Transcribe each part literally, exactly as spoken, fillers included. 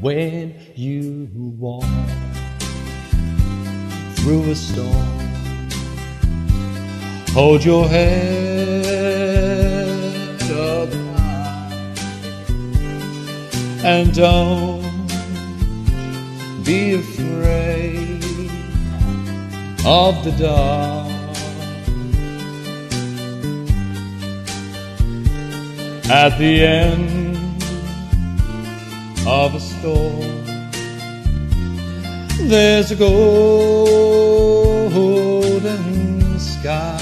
when you walk through a storm. Hold your head up high and don't be afraid of the dark. At the end of a storm, there's a golden sky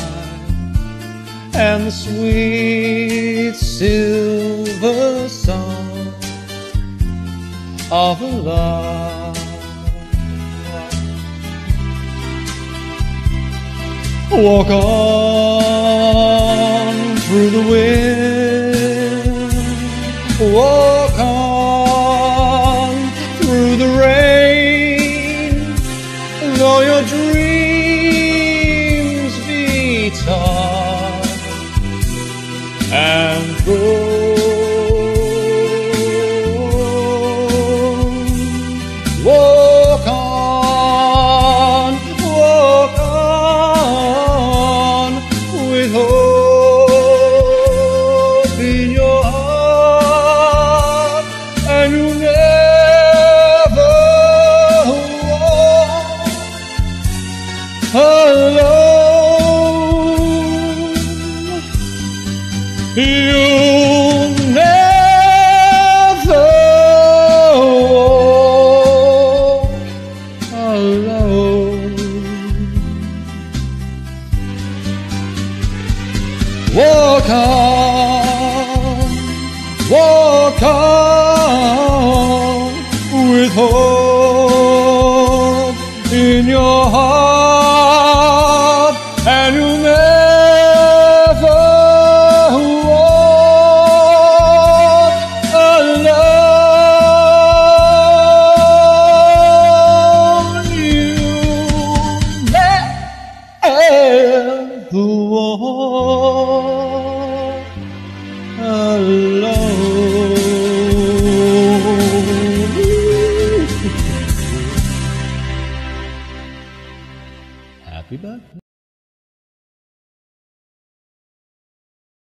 and the sweet silver song of a love. Walk on through the wind, walk on through the rain, though your dreams be tall and go. Walk on, walk on with hope in your heart, and you'll never walk alone. You'll never walk alone. Walk on, walk on with hope in your heart, and you'll never walk alone. Happy birthday.